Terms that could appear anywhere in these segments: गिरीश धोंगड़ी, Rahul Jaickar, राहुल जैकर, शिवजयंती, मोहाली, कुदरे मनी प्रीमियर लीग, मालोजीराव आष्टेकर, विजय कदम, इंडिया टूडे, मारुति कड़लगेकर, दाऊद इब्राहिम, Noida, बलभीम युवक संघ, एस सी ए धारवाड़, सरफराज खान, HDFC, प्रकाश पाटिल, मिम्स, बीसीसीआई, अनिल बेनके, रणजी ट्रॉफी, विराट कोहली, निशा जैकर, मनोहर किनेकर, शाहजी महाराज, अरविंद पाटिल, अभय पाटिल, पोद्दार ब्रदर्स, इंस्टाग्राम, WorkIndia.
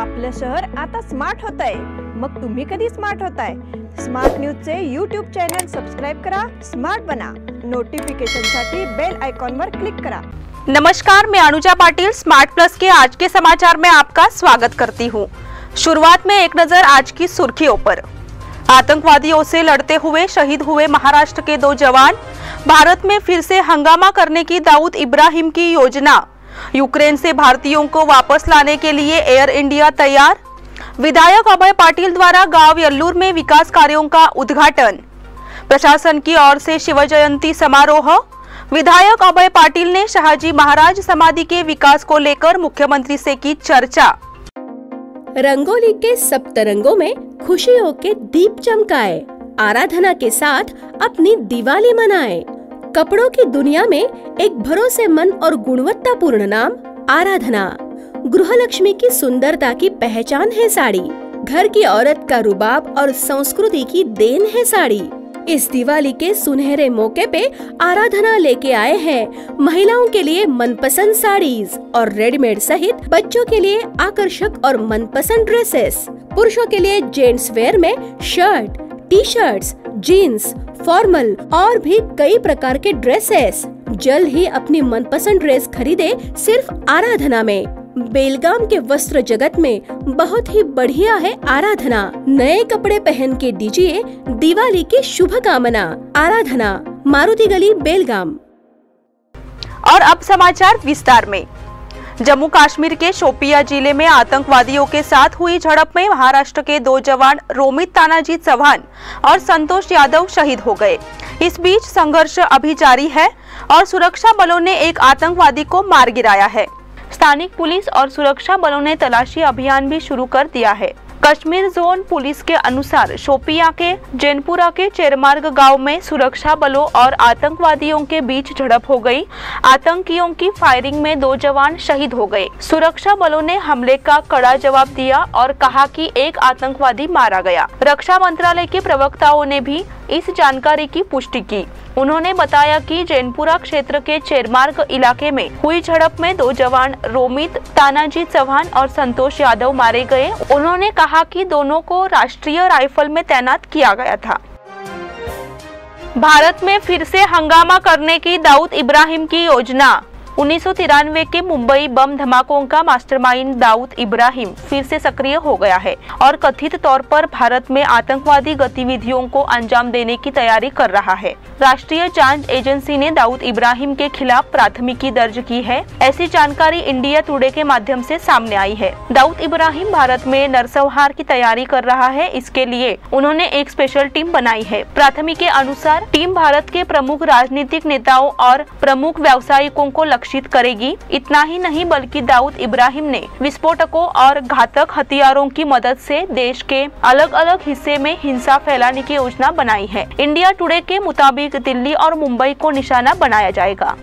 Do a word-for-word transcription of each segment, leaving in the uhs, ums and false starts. आपलं शहर आता स्मार्ट होत आहे. मग तुम्ही कधी स्मार्ट होताय? स्मार्ट न्यूज चे यूट्यूब चॅनल सबस्क्राइब करा, स्मार्ट बना. नोटिफिकेशन साठी बेल आयकॉन वर क्लिक करा. नमस्कार, मैं अनुजा पाटील स्मार्ट प्लस के आज के समाचार में आपका स्वागत करती हूँ. शुरुआत में एक नजर आज की सुर्खियों पर. आतंकवादियों से लड़ते हुए शहीद हुए महाराष्ट्र के दो जवान. भारत में फिर से हंगामा करने की दाऊद इब्राहिम की योजना. यूक्रेन से भारतीयों को वापस लाने के लिए एयर इंडिया तैयार. विधायक अभय पाटिल द्वारा गांव यल्लूर में विकास कार्यों का उद्घाटन. प्रशासन की ओर से शिवजयंती समारोह. विधायक अभय पाटिल ने शाहजी महाराज समाधि के विकास को लेकर मुख्यमंत्री से की चर्चा. रंगोली के सब तरंगों में खुशियों के दीप चमकाए. आराधना के साथ अपनी दिवाली मनाए. कपड़ों की दुनिया में एक भरोसेमंद और गुणवत्तापूर्ण नाम आराधना. गृहलक्ष्मी की सुंदरता की पहचान है साड़ी. घर की औरत का रुबाब और संस्कृति की देन है साड़ी. इस दिवाली के सुनहरे मौके पे आराधना लेके आए हैं महिलाओं के लिए मनपसंद साड़ीज और रेडीमेड सहित बच्चों के लिए आकर्षक और मनपसंद ड्रेसेस. पुरुषों के लिए जेंट्स वेयर में shirt, T shirts, jeans, formal और भी कई प्रकार के ड्रेसेस. जल्द ही अपनी मनपसंद ड्रेस खरीदे सिर्फ आराधना में. बेलगाम के वस्त्र जगत में बहुत ही बढ़िया है आराधना. नए कपड़े पहन के दीजिए दिवाली की शुभकामना. आराधना, मारुति गली, बेलगाम. और अब समाचार विस्तार में. जम्मू कश्मीर के शोपिया जिले में आतंकवादियों के साथ हुई झड़प में महाराष्ट्र के दो जवान रोमित तानाजी चव्हाण और संतोष यादव शहीद हो गए. इस बीच संघर्ष अभी जारी है और सुरक्षा बलों ने एक आतंकवादी को मार गिराया है. स्थानिक पुलिस और सुरक्षा बलों ने तलाशी अभियान भी शुरू कर दिया है. कश्मीर जोन पुलिस के अनुसार शोपिया के जेनपुरा के चेरमार्ग गांव में सुरक्षा बलों और आतंकवादियों के बीच झड़प हो गई. आतंकियों की फायरिंग में दो जवान शहीद हो गए. सुरक्षा बलों ने हमले का कड़ा जवाब दिया और कहा कि एक आतंकवादी मारा गया. रक्षा मंत्रालय के प्रवक्ताओं ने भी इस जानकारी की पुष्टि की. उन्होंने बताया कि जेनपुरा क्षेत्र के चेरमार्ग इलाके में हुई झड़प में दो जवान रोमित तानाजी चव्हाण और संतोष यादव मारे गए. उन्होंने कहा कि दोनों को राष्ट्रीय राइफल में तैनात किया गया था. भारत में फिर से हंगामा करने की दाऊद इब्राहिम की योजना. उन्नीस सौ तिरानवे के मुंबई बम धमाकों का मास्टरमाइंड दाऊद इब्राहिम फिर से सक्रिय हो गया है और कथित तौर पर भारत में आतंकवादी गतिविधियों को अंजाम देने की तैयारी कर रहा है. राष्ट्रीय जांच एजेंसी ने दाऊद इब्राहिम के खिलाफ प्राथमिकी दर्ज की है. ऐसी जानकारी इंडिया टूडे के माध्यम से सामने आई है. दाऊद इब्राहिम भारत में नरसंहार की तैयारी कर रहा है. इसके लिए उन्होंने एक स्पेशल टीम बनाई है. प्राथमिकी के अनुसार टीम भारत के प्रमुख राजनीतिक नेताओं और प्रमुख व्यावसायिकों को लक्षित करेगी. इतना ही नहीं बल्कि दाऊद इब्राहिम ने विस्फोटकों और घातक हथियारों की मदद से देश के अलग अलग हिस्से में हिंसा फैलाने की योजना बनाई है. इंडिया टुडे के मुताबिक दिल्ली और मुंबई को निशाना बनाया जाएगा.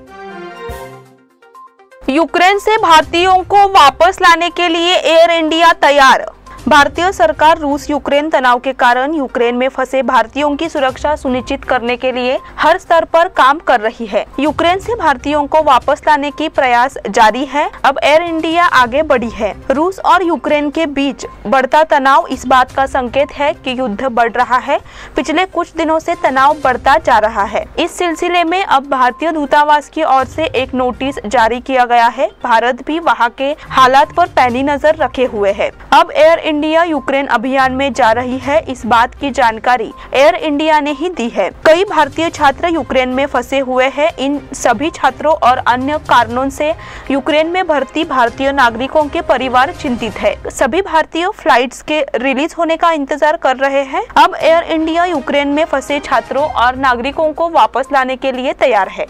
यूक्रेन से भारतीयों को वापस लाने के लिए एयर इंडिया तैयार. भारतीय सरकार रूस यूक्रेन तनाव के कारण यूक्रेन में फंसे भारतीयों की सुरक्षा सुनिश्चित करने के लिए हर स्तर पर काम कर रही है. यूक्रेन से भारतीयों को वापस लाने की प्रयास जारी है. अब एयर इंडिया आगे बढ़ी है. रूस और यूक्रेन के बीच बढ़ता तनाव इस बात का संकेत है कि युद्ध बढ़ रहा है. पिछले कुछ दिनों से तनाव बढ़ता जा रहा है. इस सिलसिले में अब भारतीय दूतावास की ओर से एक नोटिस जारी किया गया है. भारत भी वहाँ के हालात पर पैनी नजर रखे हुए है. अब एयर इंडिया यूक्रेन अभियान में जा रही है. इस बात की जानकारी एयर इंडिया ने ही दी है. कई भारतीय छात्र यूक्रेन में फंसे हुए हैं. इन सभी छात्रों और अन्य कारणों से यूक्रेन में भर्ती भारतीय नागरिकों के परिवार चिंतित है. सभी भारतीय फ्लाइट्स के रिलीज होने का इंतजार कर रहे हैं. अब एयर इंडिया यूक्रेन में फंसे छात्रों और नागरिकों को वापस लाने के लिए तैयार है.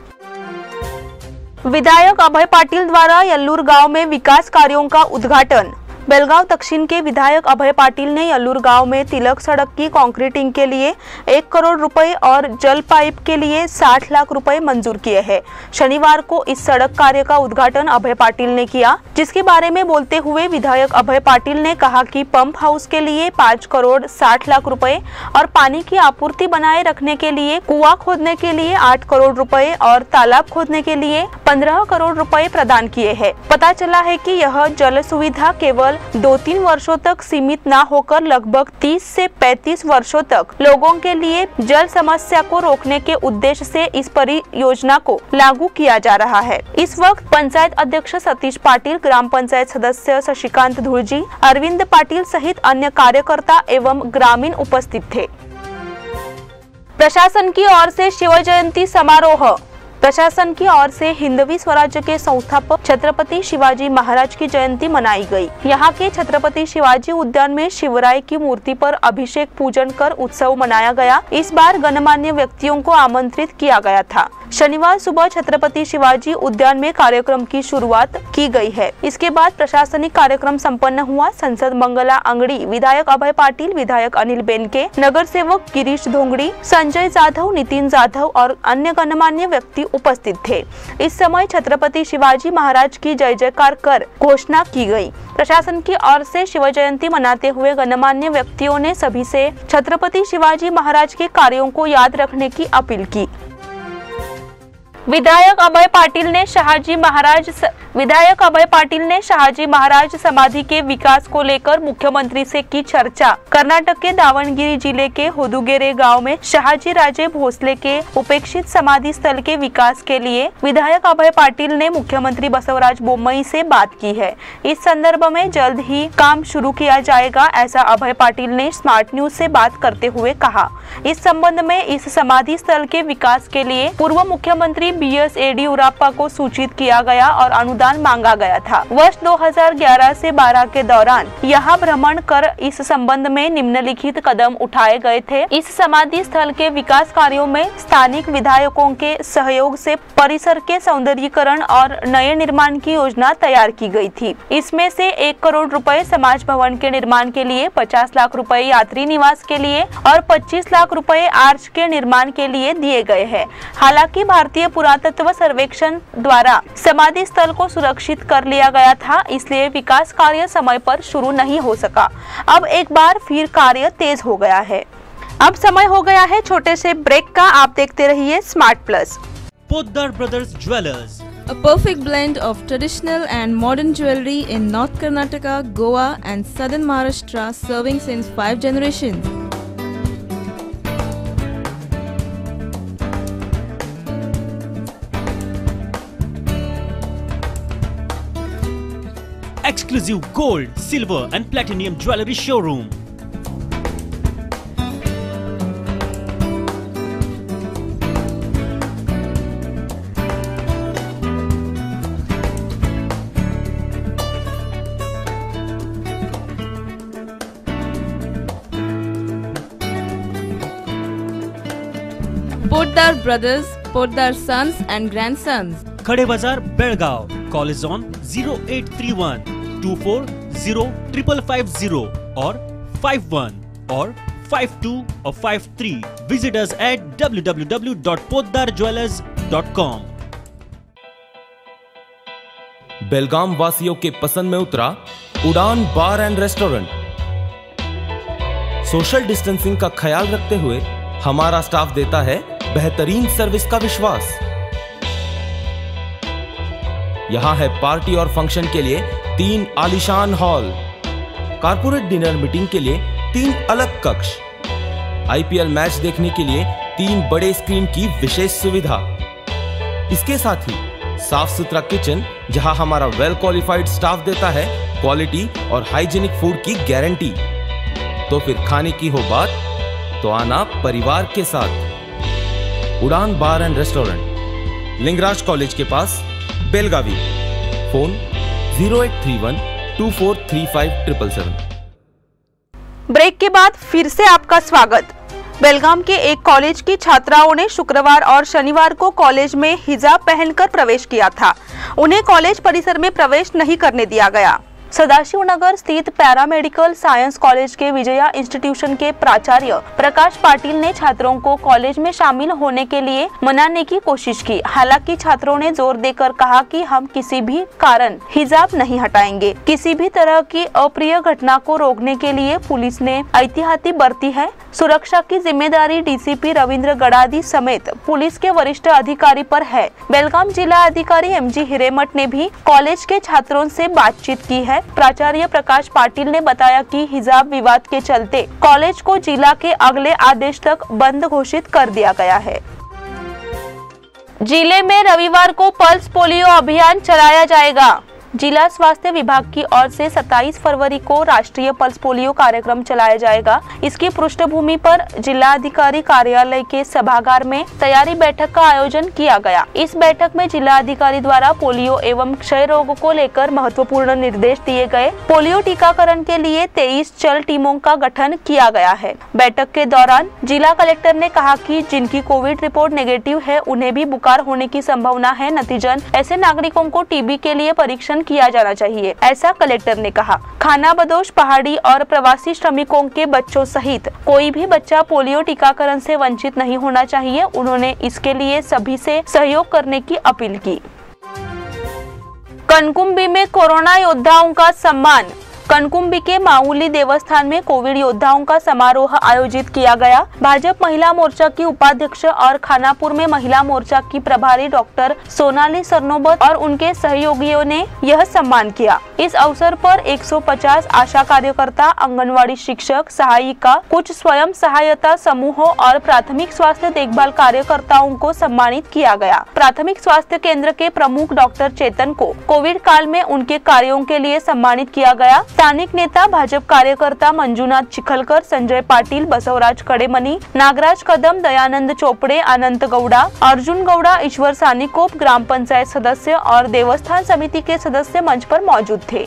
विधायक अभय पाटिल द्वारा यल्लूर गाँव में विकास कार्यों का उद्घाटन. बेलगांव दक्षिण के विधायक अभय पाटिल ने यल्लूर गांव में तिलक सड़क की कंक्रीटिंग के लिए एक करोड़ रुपए और जल पाइप के लिए साठ लाख रुपए मंजूर किए हैं. शनिवार को इस सड़क कार्य का उद्घाटन अभय पाटिल ने किया, जिसके बारे में बोलते हुए विधायक अभय पाटिल ने कहा कि पंप हाउस के लिए पाँच करोड़ साठ लाख रुपए और पानी की आपूर्ति बनाए रखने के लिए कुआं खोदने के लिए आठ करोड़ रुपए और तालाब खोदने के लिए पंद्रह करोड़ रुपए प्रदान किए है. पता चला है कि यह जल सुविधा केवल दो तीन वर्षों तक सीमित न होकर लगभग तीस से पैंतीस वर्षों तक लोगों के लिए जल समस्या को रोकने के उद्देश्य से इस परियोजना को लागू किया जा रहा है। इस वक्त पंचायत अध्यक्ष सतीश पाटिल, ग्राम पंचायत सदस्य शशिकांत धुलजी, अरविंद पाटिल सहित अन्य कार्यकर्ता एवं ग्रामीण उपस्थित थे। प्रशासन की ओर से शिवजयंती समारोह। प्रशासन की ओर से हिंदवी स्वराज्य के संस्थापक छत्रपति शिवाजी महाराज की जयंती मनाई गई। यहाँ के छत्रपति शिवाजी उद्यान में शिवराय की मूर्ति पर अभिषेक पूजन कर उत्सव मनाया गया। इस बार गणमान्य व्यक्तियों को आमंत्रित किया गया था। शनिवार सुबह छत्रपति शिवाजी उद्यान में कार्यक्रम की शुरुआत की गई है। इसके बाद प्रशासनिक कार्यक्रम संपन्न हुआ। संसद मंगला अंगड़ी, विधायक अभय पाटिल, विधायक अनिल बेनके, नगर सेवक गिरीश धोंगड़ी, संजय जाधव, नितिन जाधव और अन्य गणमान्य व्यक्ति उपस्थित थे। इस समय छत्रपति शिवाजी महाराज की जय जयकार कर घोषणा की गई। प्रशासन की ओर से शिव जयंती मनाते हुए गणमान्य व्यक्तियों ने सभी से छत्रपति शिवाजी महाराज के कार्यों को याद रखने की अपील की। विधायक अभय पाटिल ने शाहजी महाराज विधायक अभय पाटिल ने शाहजी महाराज समाधि के विकास को लेकर मुख्यमंत्री से की चर्चा। कर्नाटक के दावणगिरी जिले के होदुगेरे गांव में शाहजी राजे भोसले के उपेक्षित समाधि स्थल के विकास के लिए विधायक अभय पाटिल ने मुख्यमंत्री बसवराज बोम्मई से बात की है। इस संदर्भ में जल्द ही काम शुरू किया जाएगा, ऐसा अभय पाटिल ने स्मार्ट न्यूज से बात करते हुए कहा। इस संबंध में इस समाधि स्थल के विकास के लिए पूर्व मुख्यमंत्री बी एस एडियुरप्पा को सूचित किया गया और अनुदान मांगा गया था। वर्ष दो हजार ग्यारह से बारह के दौरान यहाँ भ्रमण कर इस संबंध में निम्नलिखित कदम उठाए गए थे। इस समाधि स्थल के विकास कार्यों में स्थानिक विधायकों के सहयोग से परिसर के सौंदर्यीकरण और नए निर्माण की योजना तैयार की गई थी। इसमें से एक करोड़ रुपए समाज भवन के निर्माण के लिए, पचास लाख रुपए यात्री निवास के लिए और पच्चीस लाख रुपए आर्च के निर्माण के लिए दिए गए है। हालांकि भारतीय पुरातत्व सर्वेक्षण द्वारा समाधि स्थल को सुरक्षित कर लिया गया था, इसलिए विकास कार्य समय पर शुरू नहीं हो सका। अब एक बार फिर कार्य तेज हो गया है। अब समय हो गया है छोटे से ब्रेक का। आप देखते रहिए Smart Plus. पोद्दार ब्रदर्स Jewellers, a perfect blend of traditional and modern jewellery in north Karnataka, Goa and southern Maharashtra, serving since five generation. Exclusive gold, silver and platinum jewelry showroom. Poddar Brothers, Poddar Sons and Grandsons. Khade Bazar, Belgaum. Call is on zero eight three one. Two four zero triple five zero और five one और five two और five three visit us at W W W dot Poddar jewellers dot com. Belgaum वासियों के पसंद में उतरा Udaan bar and restaurant. Social distancing का ख्याल रखते हुए हमारा स्टाफ देता है बेहतरीन सर्विस का विश्वास। यहाँ है पार्टी और फंक्शन के लिए तीन आलीशान हॉल, कॉर्पोरेट डिनर मीटिंग के लिए तीन अलग कक्ष, आईपीएल मैच देखने के लिए तीन बड़े स्क्रीन की विशेष सुविधा। इसके साथ ही साफ सुथरा किचन, जहां हमारा वेल क्वालिफाइड स्टाफ देता है क्वालिटी और हाइजीनिक फूड की गारंटी। तो फिर खाने की हो बात तो आना परिवार के साथ। Udaan bar and restaurant, Lingaraj college के पास, Belagavi. Phone zero eight three one two four three five triple seven. Break के बाद फिर से आपका स्वागत। बेलगाम के एक कॉलेज की छात्राओं ने शुक्रवार और शनिवार को कॉलेज में हिजाब पहनकर प्रवेश किया था। उन्हें कॉलेज परिसर में प्रवेश नहीं करने दिया गया। सदाशिव नगर स्थित पैरा मेडिकल साइंस कॉलेज के विजया इंस्टीट्यूशन के प्राचार्य प्रकाश पाटिल ने छात्रों को कॉलेज में शामिल होने के लिए मनाने की कोशिश की। हालांकि छात्रों ने जोर देकर कहा कि हम किसी भी कारण हिजाब नहीं हटाएंगे। किसी भी तरह की अप्रिय घटना को रोकने के लिए पुलिस ने एहतियाती बरती है। सुरक्षा की जिम्मेदारी डीसीपी रविंद्र गडादी समेत पुलिस के वरिष्ठ अधिकारी पर है। बेलगाम जिला अधिकारी एम जी हिरेमठ ने भी कॉलेज के छात्रों से बातचीत की है। है। प्राचार्य प्रकाश पाटिल ने बताया कि हिजाब विवाद के चलते कॉलेज को जिला के अगले आदेश तक बंद घोषित कर दिया गया है। जिले में रविवार को पल्स पोलियो अभियान चलाया जाएगा। जिला स्वास्थ्य विभाग की ओर से सत्ताईस फरवरी को राष्ट्रीय पल्स पोलियो कार्यक्रम चलाया जाएगा। इसकी पृष्ठभूमि पर जिलाधिकारी कार्यालय के सभागार में तैयारी बैठक का आयोजन किया गया। इस बैठक में जिलाधिकारी द्वारा पोलियो एवं क्षय रोग को लेकर महत्वपूर्ण निर्देश दिए गए। पोलियो टीकाकरण के लिए तेईस चल टीमों का गठन किया गया है। बैठक के दौरान जिला कलेक्टर ने कहा कि जिनकी कोविड रिपोर्ट नेगेटिव है उन्हें भी बुखार होने की संभावना है, नतीजन ऐसे नागरिकों को टीबी के लिए परीक्षण किया जाना चाहिए, ऐसा कलेक्टर ने कहा। खानाबदोश पहाड़ी और प्रवासी श्रमिकों के बच्चों सहित कोई भी बच्चा पोलियो टीकाकरण से वंचित नहीं होना चाहिए। उन्होंने इसके लिए सभी से सहयोग करने की अपील की। कनकुंबी में कोरोना योद्धाओं का सम्मान। कनकुंबी के माउली देवस्थान में कोविड योद्धाओं का समारोह आयोजित किया गया। भाजपा महिला मोर्चा की उपाध्यक्ष और खानापुर में महिला मोर्चा की प्रभारी डॉक्टर सोनाली सरनोबत और उनके सहयोगियों ने यह सम्मान किया। इस अवसर पर एक सौ पचास आशा कार्यकर्ता, आंगनवाड़ी शिक्षक, सहायिका, कुछ स्वयं सहायता समूहों और प्राथमिक स्वास्थ्य देखभाल कार्यकर्ताओं को सम्मानित किया गया। प्राथमिक स्वास्थ्य केंद्र के प्रमुख डॉक्टर चेतन को कोविड काल में उनके कार्यों के लिए सम्मानित किया गया। स्थानिक नेता, भाजपा कार्यकर्ता मंजुनाथ चिखलकर, संजय पाटील, बसवराज कडेमनी, नागराज कदम, दयानंद चोपड़े, अनंत गौड़ा, अर्जुन गौड़ा, ईश्वर सानिकोप, ग्राम पंचायत सदस्य और देवस्थान समिति के सदस्य मंच पर मौजूद थे।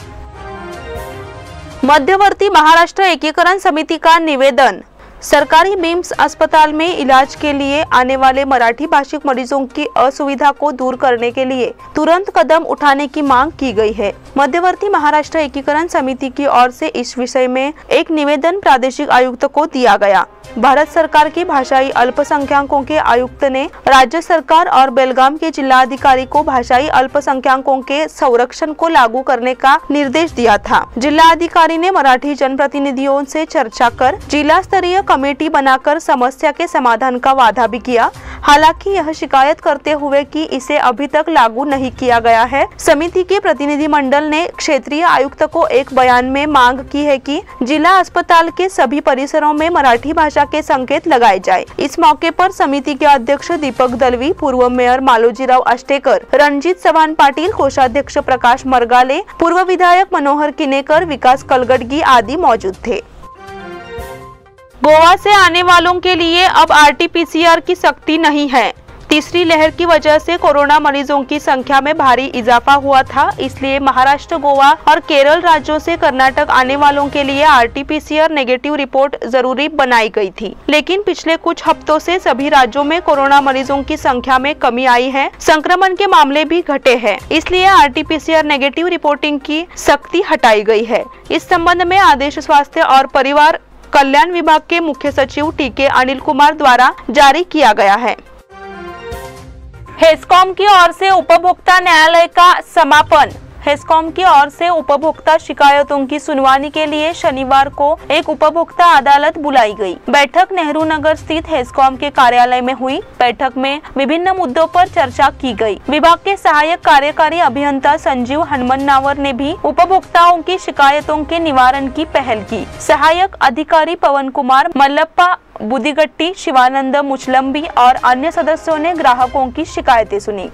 मध्यवर्ती महाराष्ट्र एकीकरण समिति का निवेदन। सरकारी मिम्स अस्पताल में इलाज के लिए आने वाले मराठी भाषिक मरीजों की असुविधा को दूर करने के लिए तुरंत कदम उठाने की मांग की गई है। मध्यवर्ती महाराष्ट्र एकीकरण समिति की ओर से इस विषय में एक निवेदन प्रादेशिक आयुक्त को दिया गया। भारत सरकार की भाषाई अल्पसंख्यकों के आयुक्त ने राज्य सरकार और बेलगाम के जिलाधिकारी को भाषाई अल्पसंख्यकों के संरक्षण को लागू करने का निर्देश दिया था। जिलाधिकारी ने मराठी जनप्रतिनिधियों से चर्चा कर जिला स्तरीय कमेटी बनाकर समस्या के समाधान का वादा भी किया। हालांकि यह शिकायत करते हुए कि इसे अभी तक लागू नहीं किया गया है। समिति के प्रतिनिधि मंडल ने क्षेत्रीय आयुक्त को एक बयान में मांग की है कि जिला अस्पताल के सभी परिसरों में मराठी भाषा के संकेत लगाए जाए। इस मौके पर समिति के अध्यक्ष दीपक दलवी, पूर्व मेयर मालोजीराव आष्टेकर, रणजीत चव्हाण पाटील, कोषाध्यक्ष प्रकाश मरगाले, पूर्व विधायक मनोहर किनेकर, विकास कलगडगी आदि मौजूद थे। गोवा से आने वालों के लिए अब R T P C R की सख्ती नहीं है। तीसरी लहर की वजह से कोरोना मरीजों की संख्या में भारी इजाफा हुआ था, इसलिए महाराष्ट्र, गोवा और केरल राज्यों से कर्नाटक आने वालों के लिए R T P C R negative report जरूरी बनाई गई थी। लेकिन पिछले कुछ हफ्तों से सभी राज्यों में कोरोना मरीजों की संख्या में कमी आई है, संक्रमण के मामले भी घटे हैं, इसलिए R T P C R negative reporting की सख्ती हटाई गयी है। इस संबंध में आदेश स्वास्थ्य और परिवार कल्याण विभाग के मुख्य सचिव टीके अनिल कुमार द्वारा जारी किया गया है। हेसकॉम की ओर से उपभोक्ता न्यायालय का समापन। हेसकॉम की ओर से उपभोक्ता शिकायतों की सुनवाई के लिए शनिवार को एक उपभोक्ता अदालत बुलाई गई। बैठक नेहरू नगर स्थित हेसकॉम के कार्यालय में हुई। बैठक में विभिन्न मुद्दों पर चर्चा की गई। विभाग के सहायक कार्यकारी अभियंता संजीव हनुमन्नावर ने भी उपभोक्ताओं की शिकायतों के निवारण की पहल की। सहायक अधिकारी पवन कुमार मल्लप्पा बुदिगट्टी, शिवानंद मुचलम्बी और अन्य सदस्यों ने ग्राहकों की शिकायतें सुनी।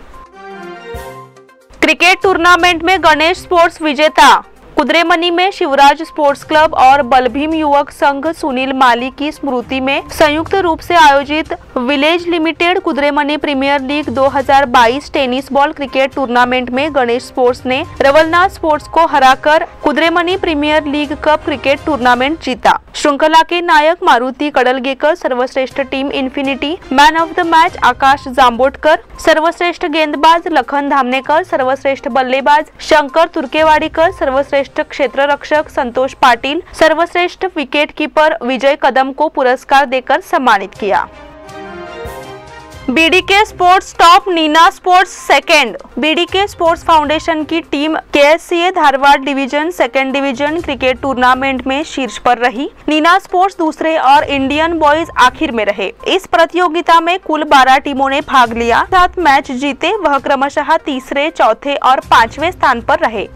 क्रिकेट टूर्नामेंट में गणेश स्पोर्ट्स विजेता। कुदरे मनी में शिवराज स्पोर्ट्स क्लब और बलभीम युवक संघ सुनील माली की स्मृति में संयुक्त रूप से आयोजित village limited कुदरे मनी प्रीमियर लीग दो हज़ार बाईस टेनिस बॉल क्रिकेट टूर्नामेंट में गणेश स्पोर्ट्स ने रवलना स्पोर्ट्स को हराकर कुदरे मनी प्रीमियर लीग cup cricket tournament जीता। श्रृंखला के नायक मारुति कड़लगेकर, सर्वश्रेष्ठ team Infinity, man of the match Akash Jambotkar, सर्वश्रेष्ठ गेंदबाज लखन धामनेकर, सर्वश्रेष्ठ बल्लेबाज शंकर तुर्केवाड़ीकर, सर्वश्रेष्ठ क्षेत्ररक्षक संतोष पाटिल, सर्वश्रेष्ठ विकेटकीपर विजय कदम को पुरस्कार देकर सम्मानित किया। BDK sports top, Neena sports second. BDK sports foundation की team K एस सी ए धारवाड़ division second division cricket tournament में शीर्ष पर रही। नीना स्पोर्ट्स दूसरे और इंडियन बॉयज आखिर में रहे। इस प्रतियोगिता में कुल बारह टीमों ने भाग लिया, सात मैच जीते, वह क्रमशः तीसरे, चौथे और पांचवे स्थान पर रहे।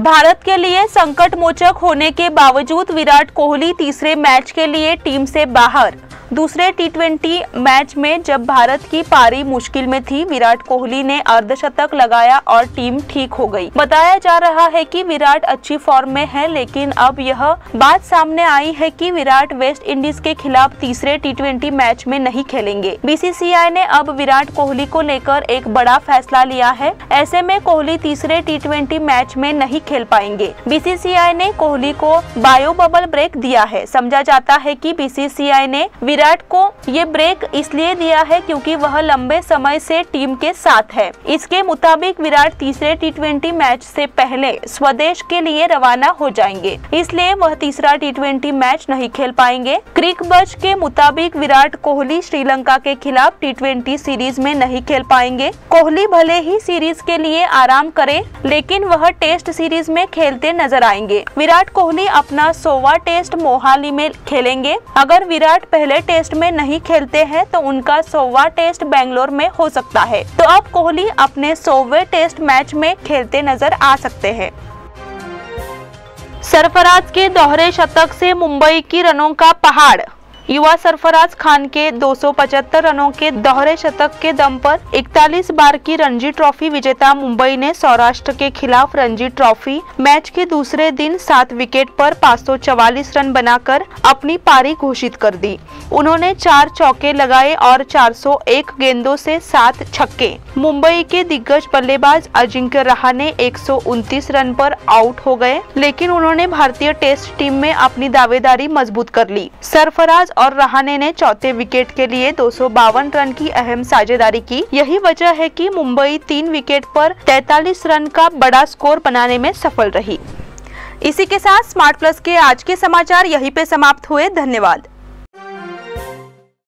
भारत के लिए संकट मोचक होने के बावजूद विराट कोहली तीसरे मैच के लिए टीम से बाहर। दूसरे टी ट्वेंटी मैच में जब भारत की पारी मुश्किल में थी, विराट कोहली ने अर्धशतक लगाया और टीम ठीक हो गई। बताया जा रहा है कि विराट अच्छी फॉर्म में है, लेकिन अब यह बात सामने आई है कि विराट वेस्ट इंडीज के खिलाफ तीसरे टी ट्वेंटी मैच में नहीं खेलेंगे। बीसीसीआई ने अब विराट कोहली को लेकर एक बड़ा फैसला लिया है। ऐसे में कोहली तीसरे टी ट्वेंटी मैच में नहीं खेल पाएंगे। बीसीसीआई ने कोहली को बायो बबल ब्रेक दिया है। समझा जाता है कि बीसीसीआई ने विराट को ये ब्रेक इसलिए दिया है क्योंकि वह लंबे समय से टीम के साथ है। इसके मुताबिक विराट तीसरे टी ट्वेंटी मैच से पहले स्वदेश के लिए रवाना हो जाएंगे, इसलिए वह तीसरा टी ट्वेंटी मैच नहीं खेल पाएंगे। क्रिकबज़ के मुताबिक विराट कोहली श्रीलंका के खिलाफ टी ट्वेंटी सीरीज में नहीं खेल पाएंगे। कोहली भले ही सीरीज के लिए आराम करे, लेकिन वह टेस्ट सीरीज में खेलते नजर आएंगे। विराट कोहली अपना सोवा टेस्ट मोहाली में खेलेंगे। अगर विराट पहले टेस्ट में नहीं खेलते हैं तो उनका सौवा टेस्ट बेंगलोर में हो सकता है। तो अब कोहली अपने सौवे टेस्ट मैच में खेलते नजर आ सकते हैं। सरफराज के दोहरे शतक से मुंबई की रनों का पहाड़। युवा सरफराज खान के दो सौ पचहत्तर रनों के दोहरे शतक के दम पर इकतालीस बार की रणजी ट्रॉफी विजेता मुंबई ने सौराष्ट्र के खिलाफ रणजी ट्रॉफी मैच के दूसरे दिन सात विकेट पर पाँच सौ चवालीस रन बनाकर अपनी पारी घोषित कर दी। उन्होंने चार चौके लगाए और चार सौ एक गेंदों से सात छक्के। मुंबई के दिग्गज बल्लेबाज अजिंक्य रहाणे एक सौ उनतीस रन पर आउट हो गए, लेकिन उन्होंने भारतीय टेस्ट टीम में अपनी दावेदारी मजबूत कर ली। सरफराज और रहाणे ने चौथे विकेट के लिए दो सौ बावन रन की अहम साझेदारी की। यही वजह है कि मुंबई तीन विकेट पर तैतालीस रन का बड़ा स्कोर बनाने में सफल रही। इसी के साथ स्मार्ट प्लस के आज के समाचार यहीं पे समाप्त हुए। धन्यवाद।